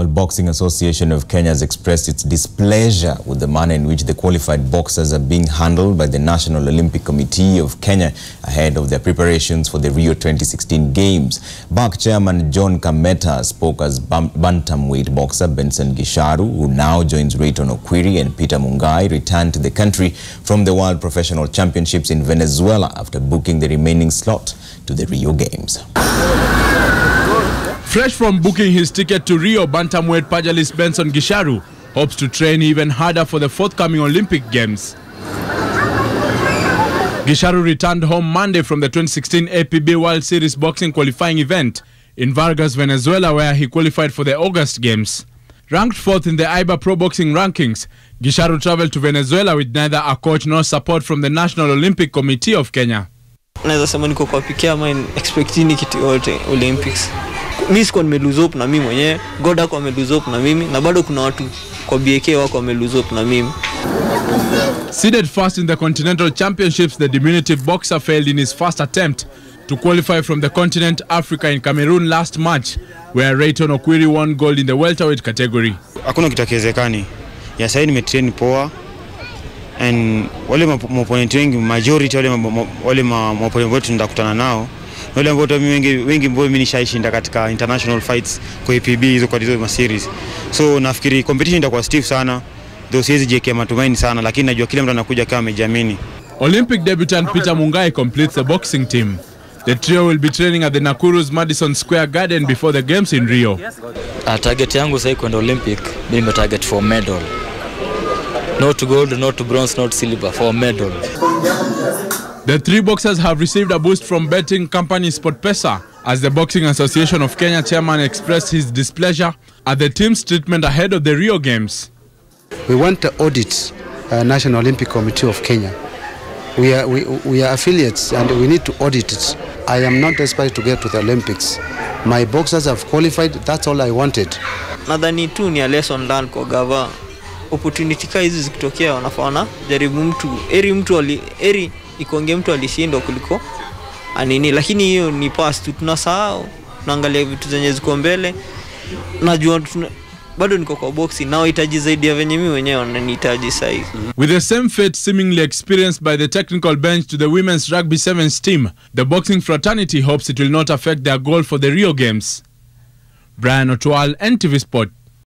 Well, Boxing Association of Kenya has expressed its displeasure with the manner in which the qualified boxers are being handled by the National Olympic Committee of Kenya ahead of their preparations for the Rio 2016 Games. BAK Chairman John Kameta spoke as bantamweight boxer Benson Gicharu, who now joins Rayton Okwiri and Peter Mungai, returned to the country from the World Professional Championships in Venezuela after booking the remaining slot to the Rio Games. Fresh from booking his ticket to Rio, bantamweight pugilist Benson Gicharu hopes to train even harder for the forthcoming Olympic Games. Gicharu returned home Monday from the 2016 APB World Series Boxing qualifying event in Vargas, Venezuela, where he qualified for the August Games. Ranked 4th in the AIBA Pro Boxing rankings, Gicharu traveled to Venezuela with neither a coach nor support from the National Olympic Committee of Kenya. Olympics. Mimi siko nimeluzo na mimi mwenyewe, Goda kwa ameluzo na mimi na bado kuna watu kwa BK wako ameluzo na mimi. Seeded first in the Continental Championships, the diminutive boxer failed in his first attempt to qualify from the continent Africa in Cameroon last March, where Rayton Okwiri won gold in the welterweight category. Hakuna kitakezekani. Ya sasa nimetrain poa and wale opponent wengi majority wale opponent wetu ndakutana nao. Wale ambao wengi ambao mimi nishaishinda katika international fights kwa APB hizo kwa hizo series. So nafikiri competition itakuwa stiff sana. Ndio siwezi jiwekea matumaini sana, lakini najua kile mtu anakuja kama amejiamini. Olympic debutant Peter Mungai completes the boxing team. The trio will be training at the Nakuru's Madison Square Garden before the games in Rio. Target yangu sasa kwenda Olympic, mimi target for medal. Not gold, not bronze, not silver, for medal. The three boxers have received a boost from betting company Spotpesa, as the Boxing Association of Kenya chairman expressed his displeasure at the team's treatment ahead of the Rio Games. We want to audit National Olympic Committee of Kenya. We are affiliates and we need to audit it. I am not desperate to get to the Olympics. My boxers have qualified, that's all I wanted. Nadhani tu ni a lesson learned kwa gava. Opportunity hizi zikitokea wanafana jaribu mtu eri ikonge mtu alishindwa kuliko anini, lakini hiyo ni past tu, tunasahau tunaangalia vitu zenye ziko mbele. Najua bado niko kwa boxing nao hitaji zaidi ya venye mimi wenyewe wananihitaji sasa. With the same fate seemingly experienced by the technical bench to the women's rugby sevens team, the boxing fraternity hopes it will not affect their goal for the Rio Games. Brian O'Toole, NTV Sport.